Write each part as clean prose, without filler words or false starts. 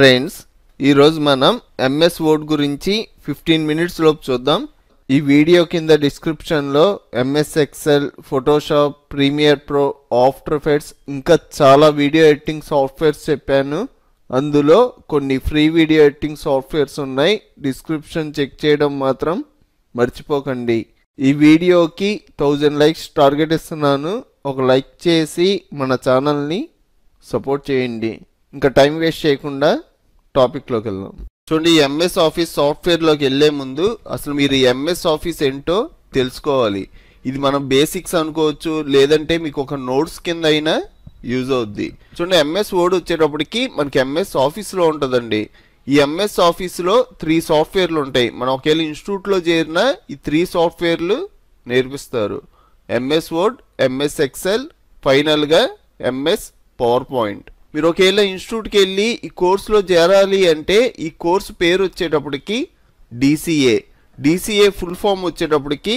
Friends ఈ రోజు మనం MS Word గురించి 15 మినిట్స్ లోపు చూద్దాం ఈ వీడియో కింద డిస్క్రిప్షన్ లో MS Excel, Photoshop, Premiere Pro, After Effects ఇంకా చాలా వీడియో ఎడిటింగ్ సాఫ్ట్‌వేర్స్ చెప్పాను అందులో కొన్ని ఫ్రీ వీడియో ఎడిటింగ్ సాఫ్ట్‌వేర్స్ ఉన్నాయి డిస్క్రిప్షన్ చెక్ చేయడం మాత్రం మర్చిపోకండి ఈ వీడియోకి 1000 లైక్స్ టార్గెట్ ఇస్తున్నాను ఒక లైక్ చేసి మన ఛానల్ ని సపోర్ట్ చేయండి ఇంకా టైం వేస్ట్ చేయకుండా టాపిక్ లోకి వెళ్దాం చూడండి MS Office సాఫ్ట్‌వేర్ లోకి వెళ్ళే ముందు అసలు మీరు MS Office ఏంటో తెలుసుకోవాలి ఇది మనం బేసిక్స్ అనుకోవచ్చు లేదంటే మీకు ఒక నోట్స్ కిందైనా యూస్ అవుద్ది చూడండి MS Word వచ్చేటప్పటికి మనకి MS Office లో ఉంటదండి ఈ MS Office లో 3 సాఫ్ట్‌వేర్లు ఉంటాయి మనం ఒకేల ఇన్స్టిట్యూట్ లో చేరినా ఈ 3 సాఫ్ట్‌వేర్లు నేర్పిస్తారు MS Word, MS Excel, final గా MS PowerPoint మీరు ఒకేలా ఇన్స్టిట్యూట్ కి వెళ్లి ఈ కోర్స్ లో చేరాలి అంటే ఈ కోర్స్ పేరు వచ్చేటప్పటికి DCA DCA ఫుల్ ఫామ్ వచ్చేటప్పటికి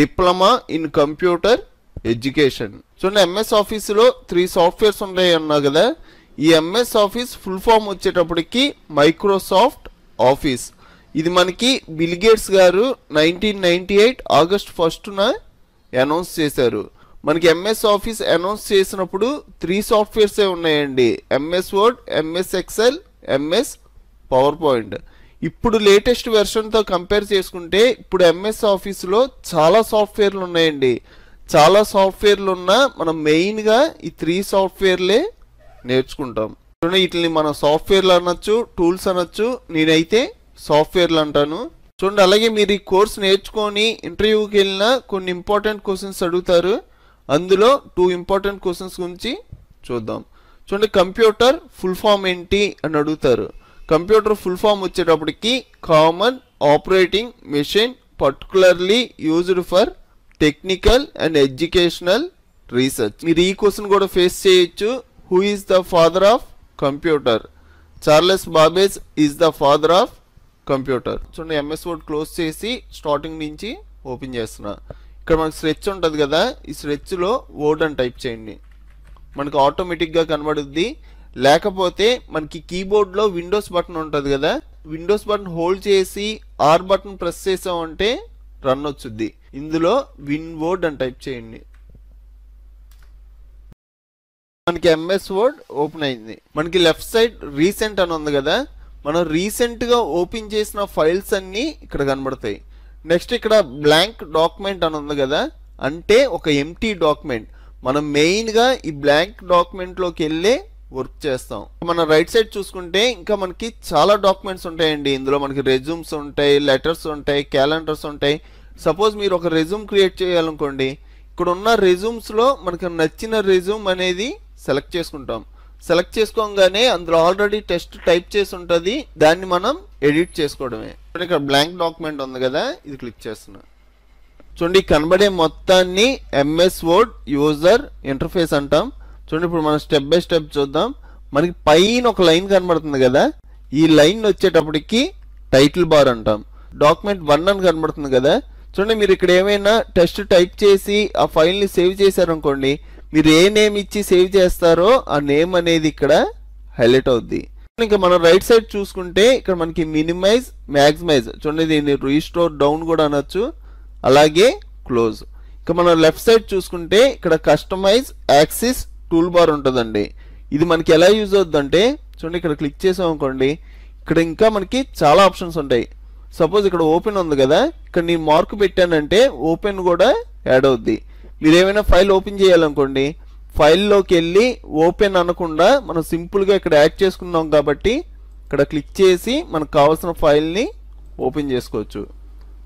diploma in computer education so MS Office లో 3 సాఫ్ట్‌వేర్స్ ఉన్నాయి అన్నా కదా ఈ MS Office ఫుల్ ఫామ్ వచ్చేటప్పటికి మైక్రోసాఫ్ట్ ఆఫీస్ ఇది మనకి బిల్ గేట్స్ గారు 1998 ఆగస్ట్ 1న అనౌన్స్ చేశారు మనకి MS Office అనౌన్స్ చేసినప్పుడు 3 సాఫ్ట్‌వేర్స్ ఏ ఉన్నాయండి MS Word, MS Excel, MS PowerPoint ఇప్పుడు లేటెస్ట్ వెర్షన్ తో కంపేర్ చేసుకుంటే ఇప్పుడు MS Office లో చాలా సాఫ్ట్‌వేర్లు ఉన్నాయండి చాలా సాఫ్ట్‌వేర్లు ఉన్నా మనం మెయిన్ గా ఈ 3 సాఫ్ట్‌వేర్లే నేర్చుకుంటాం చూడండి వీటిని మనం సాఫ్ట్‌వేర్లు అనొచ్చు టూల్స్ అనొచ్చు నేనైతే సాఫ్ట్‌వేర్లు అంటాను చూడండి అలాగే మీరు ఈ కోర్స్ నేర్చుకొని ఇంటర్వ్యూకి వెళ్ళినా కొన్ని ఇంపార్టెంట్ క్వశ్చన్స్ అడుగుతారు అందులో 2 ఇంపార్టెంట్ క్వశ్చన్స్ గురించి చూద్దాం చూడండి కంప్యూటర్ ఫుల్ ఫామ్ ఏంటి అని అడుగుతారు కంప్యూటర్ ఫుల్ ఫామ్ వచ్చేటప్పటికి common operating machine particularly used for technical and educational research మీరు ఈ క్వశ్చన్ కూడా ఫేస్ చేయొచ్చు who is the father of computer Charles Babbage is the father of computer చూడండి MS Word close చేసి starting నుంచి open చేస్తున్నా ఇక్కడ మనకు స్ట్రెచ్ ఉంటది కదా ఈ స్ట్రెచ్ లో వర్డ్ అని టైప్ చేయండి మనకు ఆటోమేటిక్ గా కనబడుద్ది లేకపోతే మనకి కీబోర్డ్ లో విండోస్ బటన్ ఉంటది కదా విండోస్ బటన్ హోల్డ్ చేసి R బటన్ ప్రెస్ చేసామంటే రన్ అవుతుంది ఇందులో విన్ వర్డ్ అని టైప్ చేయండి మనకి MS Word ఓపెన్ అయ్యింది మనకి లెఫ్ట్ సైడ్ రీసెంట్ అని ఉంది కదా మనం రీసెంట్ గా ఓపెన్ చేసిన ఫైల్స్ అన్ని ఇక్కడ కనబడతాయి నెక్స్ట్ ఇక్కడ బ్లాంక్ డాక్యుమెంట్ అని ఉంది కదా అంటే ఒక ఎంప్టీ డాక్యుమెంట్ మనం మెయిన్ గా ఈ బ్లాంక్ డాక్యుమెంట్ లోకి వెళ్ళే వర్క్ చేస్తాం మన రైట్ సైడ్ చూసుకుంటే ఇంకా మనకి చాలా డాక్యుమెంట్స్ ఉంటాయండి ఇందులో మనకి రెజ్యూమ్స్ ఉంటాయి లెటర్స్ ఉంటాయి క్యాలెండర్స్ ఉంటాయి సపోజ్ మీరు ఒక రెజ్యూమ్ క్రియేట్ చేయాలనుకోండి ఇక్కడ ఉన్న రెజ్యూమ్స్ లో మనకు నచ్చిన రెజ్యూమ్ అనేది సెలెక్ట్ చేసుకుంటాం సెలెక్ట్ చేసుకోగానే అందులో ఆల్రెడీ టెక్స్ట్ టైప్ చేసి ఉంటది దాన్ని మనం ఎడిట్ చేసుకోవడమే ఇక్కడ బ్లాంక్ డాక్యుమెంట్ ఉంది కదా ఇది క్లిక్ చేస్తున్నా చూడండి కనబడే మొత్తాన్ని MS Word యూజర్ ఇంటర్ఫేస్ అంటాం చూడండి ఇప్పుడు మనం స్టెప్ బై స్టెప్ చూద్దాం మనకి పైన ఒక లైన్ కనబడుతుంది కదా ఈ లైన్ వచ్చేటప్పటికి టైటిల్ బార్ అంటాం డాక్యుమెంట్ 1 అని కనబడుతుంది కదా చూడండి మీరు ఇక్కడ ఏమైనా టెక్స్ట్ టైప్ చేసి ఆ ఫైల్ ని సేవ్ చేశారనుకోండి మీరు ఏ నేమ్ ఇచ్చి సేవ్ చేస్తారో ఆ నేమ్ అనేది ఇక్కడ హైలైట్ అవుద్ది ఇంకా మనం రైట్ సైడ్ చూసుకుంటే ఇక్కడ మనకి మినిమైజ్ మ్యాక్సిమైజ్ చూడండి దీన్ని రీస్టోర్ డౌన్ కూడా అనొచ్చు అలాగే క్లోజ్ ఇంకా మనం లెఫ్ట్ సైడ్ చూసుకుంటే ఇక్కడ కస్టమైజ్ యాక్సిస్ టూల్ బార్ ఉంటుందండి ఇది మనకి ఎలా యూజ్ అవుతుందంటే చూడండి ఇక్కడ క్లిక్ చేసాం అనుకోండి ఇక్కడ ఇంకా మనకి చాలా ఆప్షన్స్ ఉంటాయి సపోజ్ ఇక్కడ ఓపెన్ ఉంది కదా ఇక్కడ నేను మార్క్ పెట్టానంటే ఓపెన్ కూడా యాడ్ అవుద్ది మీరు ఏమైనా ఫైల్ ఓపెన్ చేయాలనుకోండి ఫైల్లోకి వెళ్ళి ఓపెన్ అనకుండా మనం సింపుల్గా ఇక్కడ యాడ్ చేసుకున్నాం కాబట్టి ఇక్కడ క్లిక్ చేసి మనకు కావాల్సిన ఫైల్ని ఓపెన్ చేసుకోవచ్చు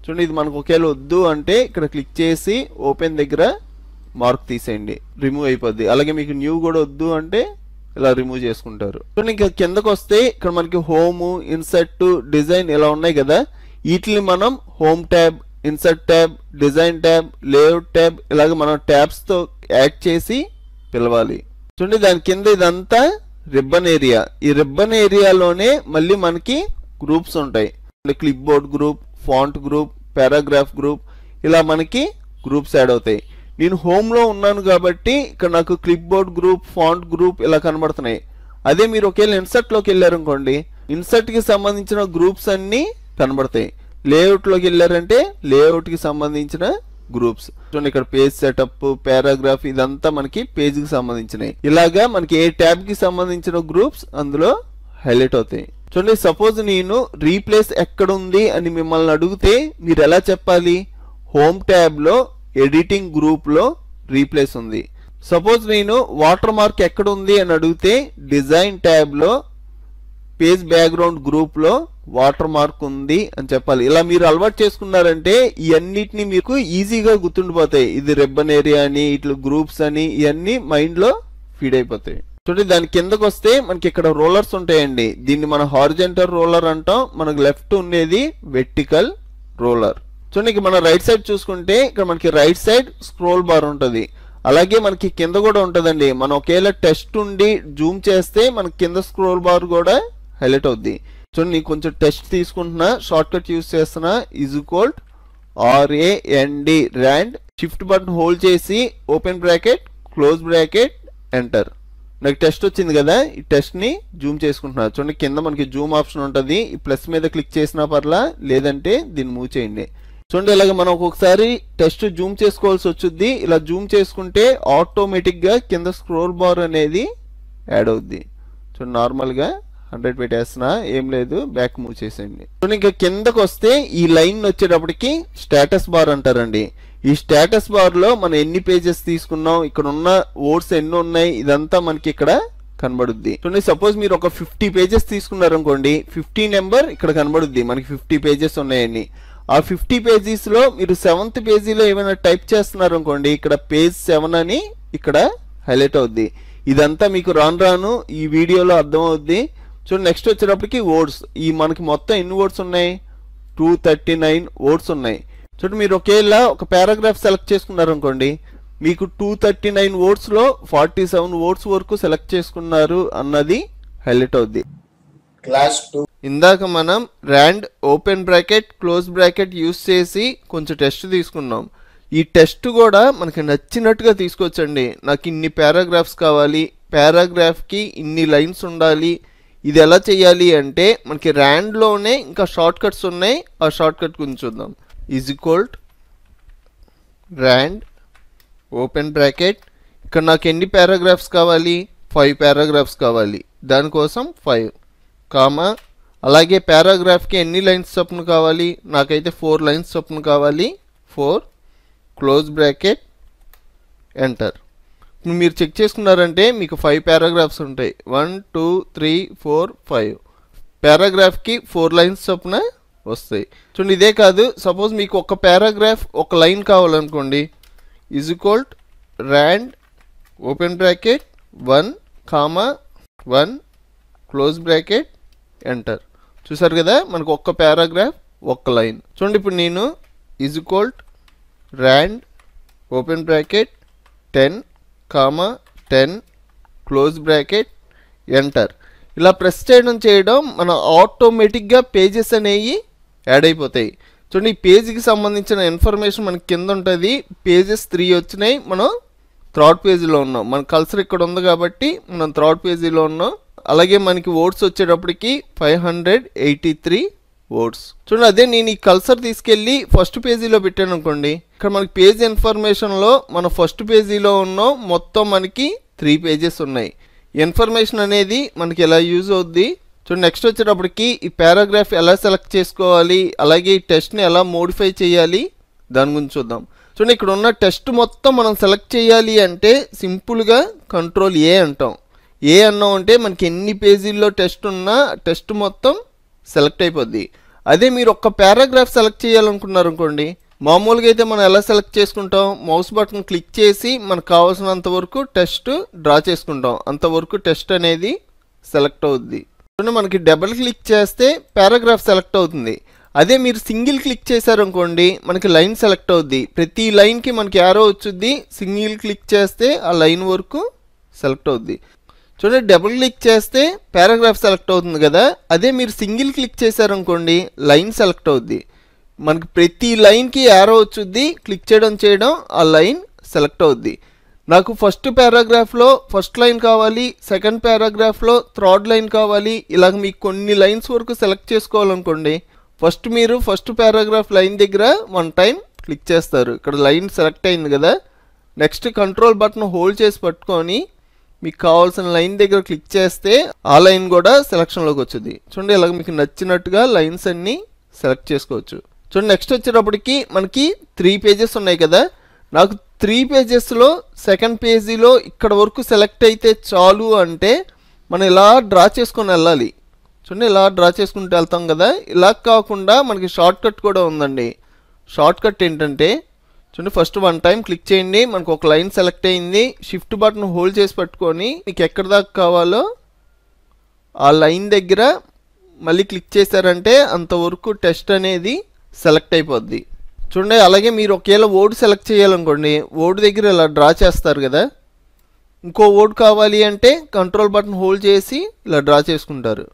చూడండి ఇది మనకు ఒకవేళ వద్దు అంటే ఇక్కడ క్లిక్ చేసి ఓపెన్ దగ్గర మార్క్ తీసేయండి రిమూవ్ అయిపోద్ది అలాగే మీకు న్యూ కూడా వద్దు అంటే ఇలా రిమూవ్ చేసుకుంటారు చూడండి ఇంకా కిందకు వస్తే ఇక్కడ మనకి హోమ్ ఇన్సర్ట్ డిజైన్ ఇలా ఉన్నాయి కదా వీటిని మనం home tab insert tab design tab layout tab ఇలాగ మనం ట్యాబ్స్ తో యాడ్ చేసి పిలవాలి చూడండి దాని కింద ఇదంతా రిబ్బన్ ఏరియా ఈ రిబ్బన్ ఏరియాలోనే మళ్ళీ మనకి గ్రూప్స్ ఉంటాయి clipboard group font group paragraph group ఇలా మనకి గ్రూప్స్ యాడ్ అవుతాయి నేను హోమ్ లో ఉన్నాను కాబట్టి ఇక్కడ నాకు clipboard group font group ఇలా కనబడుతున్నాయి అదే మీరు ఒకవేళ ఇన్సర్ట్ లోకి వెళ్ళారనుకోండి ఇన్సర్ట్ కి సంబంధించిన గ్రూప్స్ అన్ని కనబడతాయి లేఅవుట్ లోకి వెళ్ళారంటే లేఅవుట్ కి సంబంధించిన గ్రూప్స్ చూడండి ఇక్కడ పేజ్ సెటప్ పారాగ్రాఫ్ ఇదంతా మనకి పేజ్ కి సంబంధించినవి ఇలాగా మనకి ఏ ట్యాబ్ కి సంబంధించిన గ్రూప్స్ అందులో హైలైట్ అవుతాయి చూడండి సపోజ్ నేను రీప్లేస్ ఎక్కడ ఉంది అని మిమ్మల్ని అడిగితే మీరు ఎలా చెప్పాలి హోమ్ ట్యాబ్ లో ఎడిటింగ్ గ్రూప్ లో రీప్లేస్ ఉంది సపోజ్ నేను వాటర్ మార్క్ ఎక్కడ ఉంది అని అడిగితే డిజైన్ ట్యాబ్ లో పేజ్ బ్యాక్గ్రౌండ్ గ్రూప్ లో వాటర్ మార్క్ ఉంది అని చెప్పాలి ఇలా మీరు అలవాటు చేసుకున్నారంటే ఇవన్నిటిని మీకు ఈజీగా గుర్తుండిపోతాయి ఇది రిబ్బన్ ఏరియా అని ఇట్లా గ్రూప్స్ అని ఇవన్నీ మైండ్ లో ఫీడ్ అయిపోతాయి చూడండి దాని కిందకు వస్తే మనకి ఇక్కడ రోలర్స్ ఉంటాయండి దీన్ని మనం హారిజాంటల్ రోలర్ అంటాం మనకు లెఫ్ట్ ఉండేది వెర్టికల్ రోలర్ చూడండి మనం రైట్ సైడ్ చూసుకుంటే ఇక్కడ మనకి రైట్ సైడ్ స్క్రోల్ బార్ ఉంటుంది అలాగే మనకి కింద కూడా ఉంటుందండి మనం ఒకేలా టెస్ట్ ఉండి జూమ్ చేస్తే మనకి కింద స్క్రోల్ బార్ కూడా హైలైట్ అవుద్ది చూడండి కొంచెం టెస్ట్ తీసుకుంటున్నా షార్ట్ కట్ యూస్ చేస్తున్నా is equal RAND rand shift button hold చేసి open bracket close bracket enter నాకు టెస్ట్ వచ్చింది కదా ఈ టెస్ట్ ని జూమ్ చేసుకుంటున్నా చూడండి కింద మనకి జూమ్ ఆప్షన్ ఉంటుంది ఈ ప్లస్ మీద క్లిక్ చేసినా పర్లా లేదంటే దీన్ని మూవ్ చేయండి చూడండి ఇలాగ మనం ఒక్కొక్కసారి టెస్ట్ జూమ్ చేసుకోవాల్సి వచ్చుద్ది ఇలా జూమ్ చేసుకుంటే ఆటోమేటిక్ గా కింద స్క్రోల్ బార్ అనేది యాడ్ అవుద్ది చూడండి నార్మల్ గా 100 పెట్టేస్తున్నా ఏం లేదు బ్యాక్ మూవ్ చేసేయండి చూడండి ఇంకా కిందకు వస్తే ఈ లైన్ వచ్చేటప్పటికి స్టేటస్ బార్ అంటారండి ఈ స్టేటస్ బార్ లో మనం ఎన్ని పేజెస్ తీసుకున్నాం ఇక్కడ ఉన్న వర్డ్స్ ఎన్ని ఉన్నాయి ఇదంతా మనకి ఇక్కడ కనబడుద్ది చూడండి సపోజ్ మీరు ఒక 50 పేజెస్ తీసుకున్నారు అనుకోండి 50 నెంబర్ ఇక్కడ కనబడుద్ది మనకి 50 పేజెస్ ఉన్నాయని ఆ 50 పేజెస్ లో మీరు 7th పేజీలో ఏమైనా టైప్ చేస్తున్నారు అనుకోండి ఇక్కడ పేజ్ 7 అని ఇక్కడ హైలైట్ అవుద్ది ఇదంతా మీకు రాను రాను ఈ వీడియోలో అర్థం అవుద్ది చూడండి నెక్స్ట్ వచ్చేటప్పటికి వర్డ్స్ ఈ మనకి మొత్తం ఎన్ని వర్డ్స్ ఉన్నాయి 239 వర్డ్స్ ఉన్నాయి చూడండి మీరు ఒకేలా ఒక పారాగ్రాఫ్ సెలెక్ట్ చేసుకున్నారు అనుకోండి మీకు 239 వర్డ్స్ లో 47 వర్డ్స్ వరకు సెలెక్ట్ చేసుకున్నారు అన్నది హైలైట్ అవుద్ది క్లాస్ 2 ఇందాక మనం rand open bracket close bracket use చేసి కొంచెం టెస్ట్ తీసుకున్నాం ఈ టెస్ట్ కూడా మనకి నచ్చినట్టుగా తీసుకోవచ్చండి నాకు ఇన్ని పారాగ్రాఫ్స్ కావాలి పారాగ్రాఫ్కి ఇన్ని లైన్స్ ఉండాలి ఇది ఎలా చేయాలి అంటే మనకి ర్యాండ్లోనే ఇంకా షార్ట్ కట్స్ ఉన్నాయి ఆ షార్ట్ కట్ గురించి చూద్దాం is equal rand open bracket ఇక్కడ నాకు ఎన్ని పారాగ్రాఫ్స్ కావాలి 5 పారాగ్రాఫ్స్ కావాలి దానికోసం 5 కామా అలాగే పారాగ్రాఫ్కి ఎన్ని లైన్స్ చొప్పున కావాలి నాకైతే 4 లైన్స్ చొప్పున కావాలి 4 క్లోజ్ బ్రాకెట్ ఎంటర్ మీరు చెక్ చేసుకున్నారంటే మీకు 5 పారాగ్రాఫ్స్ ఉంటాయి 1 2 3 4 5 పారాగ్రాఫ్కి 4 లైన్స్ చొప్పున వస్తాయి చూడండి ఇదే కాదు సపోజ్ మీకు ఒక పారాగ్రాఫ్ ఒక లైన్ కావాలనుకోండి is equal rand open bracket 1 comma 1 close bracket enter చూసారు కదా మనకు ఒక్క పారాగ్రాఫ్ ఒక్క లైన్ చూడండి ఇప్పుడు నేను is equal rand open bracket 10 comma 10 close bracket enter ఇలా ప్రెస్ చేయడం మన ఆటోమేటిక్గా పేజెస్ అనేవి యాడ్ అయిపోతాయి చూడండి ఈ పేజీకి సంబంధించిన ఇన్ఫర్మేషన్ మనకి కింద ఉంటుంది పేజెస్ 3 వచ్చినాయి మనం థర్డ్ పేజీలో ఉన్నాం మన కల్సర్ ఇక్కడ ఉంది కాబట్టి మనం థర్డ్ పేజీలో ఉన్నాం అలాగే మనకి ఓట్స్ వచ్చేటప్పటికి 583 ఓట్స్ చూడండి అదే నేను ఈ కల్సర్ తీసుకెళ్ళి ఫస్ట్ పేజీలో పెట్టాను అనుకోండి ఇక్కడ మనకి పేజ్ ఇన్ఫర్మేషన్లో మన ఫస్ట్ పేజీలో ఉన్న మొత్తం మనకి 3 పేజెస్ ఉన్నాయి ఇన్ఫర్మేషన్ అనేది మనకి ఎలా యూజ్ అవుద్ది చూడండి నెక్స్ట్ వచ్చేటప్పటికి ఈ పారాగ్రాఫ్ ఎలా సెలెక్ట్ చేసుకోవాలి అలాగే ఈ టెస్ట్ని ఎలా మోడిఫై చేయాలి దాని గురించి చూద్దాం చూడండి ఇక్కడ ఉన్న టెస్ట్ మొత్తం మనం సెలెక్ట్ చేయాలి అంటే సింపుల్గా Ctrl A అంటాం ఏ అన్నాం అంటే మనకి ఎన్ని పేజీల్లో టెస్ట్ ఉన్నా టెస్ట్ మొత్తం సెలెక్ట్ అయిపోద్ది అదే మీరు ఒక్క పారాగ్రాఫ్ సెలెక్ట్ చేయాలనుకున్నారు అనుకోండి మామూలుగా అయితే మనం ఎలా సెలెక్ట్ చేసుకుంటాం మౌస్ బటన్ క్లిక్ చేసి మనకు కావాల్సినంత వరకు టెస్ట్ డ్రా చేసుకుంటాం అంతవరకు టెస్ట్ అనేది సెలెక్ట్ అవుద్ది మనకి డబుల్ క్లిక్ చేస్తే పారాగ్రాఫ్ సెలెక్ట్ అవుతుంది అదే మీరు సింగిల్ క్లిక్ చేశారనుకోండి మనకి లైన్ సెలెక్ట్ అవుద్ది ప్రతి లైన్కి మనకి యారో వచ్చుద్ది సింగిల్ క్లిక్ చేస్తే ఆ లైన్ వరకు సెలెక్ట్ అవుద్ది చూడండి డబుల్ క్లిక్ చేస్తే పారాగ్రాఫ్ సెలెక్ట్ అవుతుంది కదా అదే మీరు సింగిల్ క్లిక్ చేశారనుకోండి లైన్ సెలెక్ట్ అవుద్ది మనకి ప్రతి లైన్కి యారో వచ్చుద్ది క్లిక్ చేయడం ఆ లైన్ సెలెక్ట్ అవుద్ది నాకు ఫస్ట్ పారాగ్రాఫ్ లో ఫస్ట్ లైన్ కావాలి, సెకండ్ పారాగ్రాఫ్ లో థర్డ్ లైన్ కావాలి. ఇలా మీకు కొన్ని లైన్స్ వరకు సెలెక్ట్ చేసుకోవాలనుకోండి, ఫస్ట్ మీరు ఫస్ట్ పారాగ్రాఫ్ లైన్ దగ్గర వన్ టైం క్లిక్ చేస్తారు. ఇక్కడ లైన్ సెలెక్ట్ అయింది కదా, నెక్స్ట్ కంట్రోల్ బటన్ హోల్డ్ చేసి పట్టుకొని మీకు కావాల్సిన లైన్ దగ్గర క్లిక్ చేస్తే ఆ లైన్ కూడా సెలక్షన్లోకి వచ్చింది. చూడండి ఇలాగ మీకు నచ్చినట్టుగా లైన్స్ అన్నీ సెలెక్ట్ చేసుకోవచ్చు. చూడండి నెక్స్ట్ వచ్చేటప్పటికి మనకి 3 పేజెస్ ఉన్నాయి కదా, నాకు 3 పేజెస్లో సెకండ్ పేజీలో ఇక్కడ వరకు సెలెక్ట్ అయితే చాలు. అంటే మనం ఇలా డ్రా చేసుకొని వెళ్ళాలి. చూడండి ఇలా డ్రా చేసుకుంటూ వెళ్తాం కదా, ఇలా కాకుండా మనకి షార్ట్ కట్ కూడా ఉందండి. షార్ట్ కట్ ఏంటంటే చూడండి ఫస్ట్ వన్ టైం క్లిక్ చేయండి, మనకు ఒక లైన్ సెలెక్ట్ అయింది, షిఫ్ట్ బటన్ హోల్డ్ చేసి పట్టుకొని మీకు ఎక్కడ దాకా కావాలో ఆ లైన్ దగ్గర మళ్ళీ క్లిక్ చేశారంటే అంతవరకు టెక్స్ట్ అనేది సెలెక్ట్ అయిపోద్ది. చూడండి అలాగే మీరు ఒకవేళ వర్డ్ సెలెక్ట్ చేయాలనుకోండి, వర్డ్ దగ్గర ఇలా డ్రా చేస్తారు కదా, ఇంకో వర్డ్ కావాలి అంటే కంట్రోల్ బటన్ హోల్డ్ చేసి ఇలా డ్రా చేసుకుంటారు.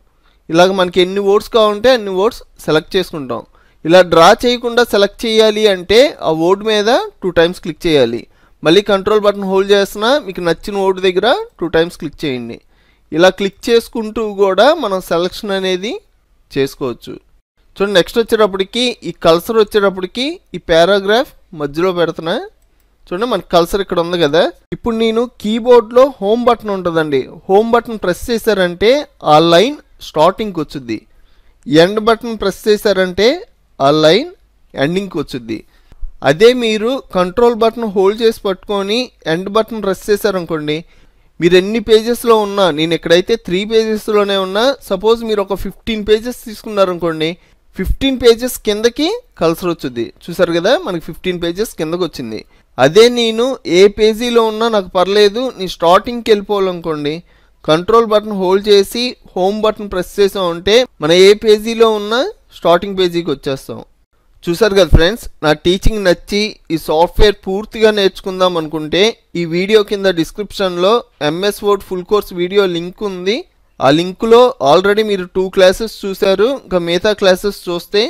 ఇలాగ మనకి ఎన్ని వర్డ్స్ కావాలంటే అన్ని వర్డ్స్ సెలెక్ట్ చేసుకుంటాం. ఇలా డ్రా చేయకుండా సెలెక్ట్ చేయాలి అంటే ఆ వర్డ్ మీద 2 టైమ్స్ క్లిక్ చేయాలి, మళ్ళీ కంట్రోల్ బటన్ హోల్డ్ చేసినా మీకు నచ్చిన వర్డ్ దగ్గర 2 టైమ్స్ క్లిక్ చేయండి. ఇలా క్లిక్ చేసుకుంటూ కూడా మనం సెలెక్షన్ అనేది చేసుకోవచ్చు. చూడండి నెక్స్ట్ వచ్చేటప్పటికి ఈ కల్సర్ వచ్చేటప్పటికి ఈ పారాగ్రాఫ్ మధ్యలో పెడుతున్నా. చూడండి మనకి కల్సర్ ఇక్కడ ఉంది కదా, ఇప్పుడు నేను కీబోర్డ్లో హోమ్ బటన్ ఉంటుందండి, హోమ్ బటన్ ప్రెస్ చేశారంటే ఆ లైన్ స్టార్టింగ్కి వచ్చింది, ఎండ్ బటన్ ప్రెస్ చేశారంటే ఆ లైన్ ఎండింగ్కి వచ్చింది. అదే మీరు కంట్రోల్ బటన్ హోల్డ్ చేసి పట్టుకొని ఎండ్ బటన్ ప్రెస్ చేశారనుకోండి, మీరు ఎన్ని పేజెస్లో ఉన్నా, నేను ఎక్కడైతే 3 పేజెస్లోనే ఉన్నా, సపోజ్ మీరు ఒక 15 పేజెస్ తీసుకున్నారనుకోండి, 15 పేజెస్ కిందకి కల్సర్ వచ్చింది. చూసారు కదా మనకి 15 పేజెస్ కిందకి వచ్చింది. అదే నేను ఏ పేజీలో ఉన్నా నాకు పర్లేదు, నేను స్టార్టింగ్కి వెళ్ళిపోవాలనుకోండి, కంట్రోల్ బటన్ హోల్డ్ చేసి హోమ్ బటన్ ప్రెస్ చేసామంటే మనం ఏ పేజీలో ఉన్నా స్టార్టింగ్ పేజీకి వచ్చేస్తాం. చూసారు కదా ఫ్రెండ్స్, నా టీచింగ్ నచ్చి ఈ సాఫ్ట్వేర్ పూర్తిగా నేర్చుకుందాం అనుకుంటే ఈ వీడియో కింద డిస్క్రిప్షన్లో MS Word full course video link ఉంది. ఆ లింక్లో ఆల్రెడీ మీరు 2 క్లాసెస్ చూశారు, ఇంకా మిగతా క్లాసెస్ చూస్తే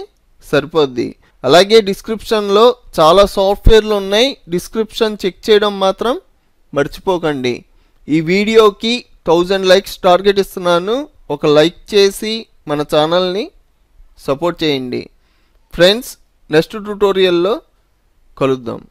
సరిపోద్ది. అలాగే డిస్క్రిప్షన్లో చాలా సాఫ్ట్వేర్లు ఉన్నాయి, డిస్క్రిప్షన్ చెక్ చేయడం మాత్రం మర్చిపోకండి. ఈ వీడియోకి 1000 లైక్స్ టార్గెట్ ఇస్తున్నాను, ఒక లైక్ చేసి మన ఛానల్ని సపోర్ట్ చేయండి. ఫ్రెండ్స్ నెక్స్ట్ ట్యూటోరియల్లో కలుద్దాం.